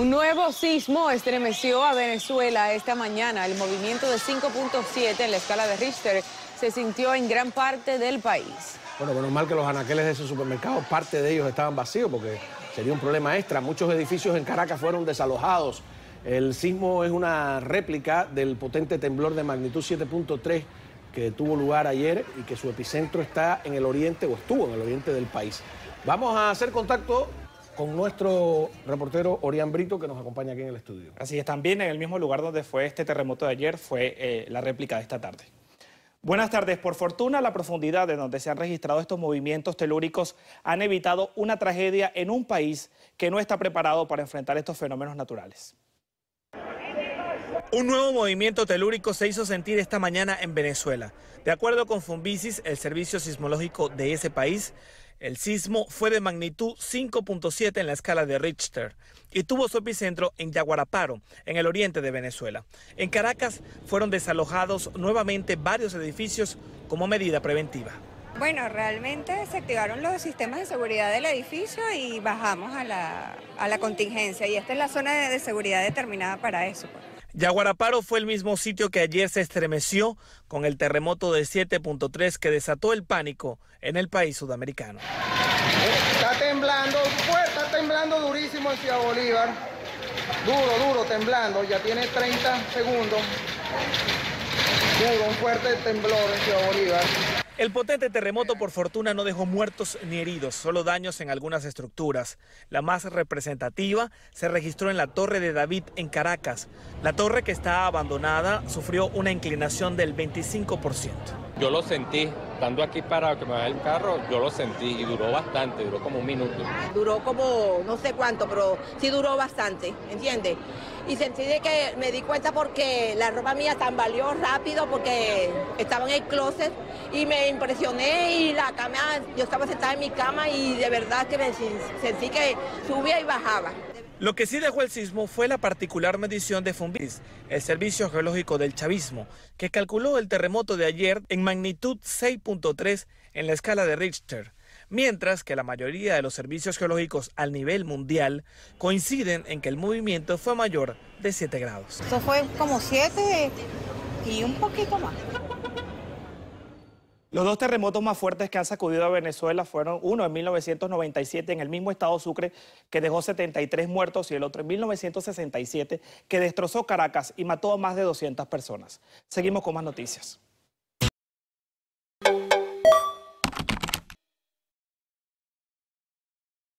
Un nuevo sismo estremeció a Venezuela esta mañana. El movimiento de 5.7 en la escala de Richter se sintió en gran parte del país. Bueno, menos mal que los anaqueles de esos supermercados, parte de ellos estaban vacíos, porque sería un problema extra. Muchos edificios en Caracas fueron desalojados. El sismo es una réplica del potente temblor de magnitud 7.3 que tuvo lugar ayer y que su epicentro está en el oriente, o estuvo en el oriente del país. Vamos a hacer contacto con nuestro reportero Orián Brito, que nos acompaña aquí en el estudio. Así es, también en el mismo lugar donde fue este terremoto de ayer fue la réplica de esta tarde. Buenas tardes. Por fortuna, la profundidad de donde se han registrado estos movimientos telúricos han evitado una tragedia en un país que no está preparado para enfrentar estos fenómenos naturales. Un nuevo movimiento telúrico se hizo sentir esta mañana en Venezuela. De acuerdo con FUNVISIS, el servicio sismológico de ese país, el sismo fue de magnitud 5.7 en la escala de Richter y tuvo su epicentro en Yaguaraparo, en el oriente de Venezuela. En Caracas fueron desalojados nuevamente varios edificios como medida preventiva. Bueno, realmente se activaron los sistemas de seguridad del edificio y bajamos a la contingencia, y esta es la zona de seguridad determinada para eso. Yaguaraparo fue el mismo sitio que ayer se estremeció con el terremoto de 7.3 que desató el pánico en el país sudamericano. Está temblando durísimo en Ciudad Bolívar. Duro, temblando. Ya tiene 30 segundos. Hubo un fuerte temblor en Ciudad Bolívar. El potente terremoto, por fortuna, no dejó muertos ni heridos, solo daños en algunas estructuras. La más representativa se registró en la Torre de David en Caracas. La torre, que está abandonada, sufrió una inclinación del 25%. Yo lo sentí, estando aquí parado, que me bajé el carro, yo lo sentí y duró bastante, duró como un minuto. Duró como no sé cuánto, pero sí duró bastante, ¿entiendes? Y sentí de que me di cuenta porque la ropa mía tambaleó rápido porque estaba en el closet y me impresioné, y la cama, yo estaba sentada en mi cama y de verdad que me sentí que subía y bajaba. Lo que sí dejó el sismo fue la particular medición de FUNVIS, el Servicio Geológico del Chavismo, que calculó el terremoto de ayer en magnitud 6.3 en la escala de Richter, mientras que la mayoría de los servicios geológicos al nivel mundial coinciden en que el movimiento fue mayor de 7 grados. Eso fue como 7 y un poquito más. Los dos terremotos más fuertes que han sacudido a Venezuela fueron uno en 1997 en el mismo estado Sucre, que dejó 73 muertos, y el otro en 1967, que destrozó Caracas y mató a más de 200 personas. Seguimos con más noticias.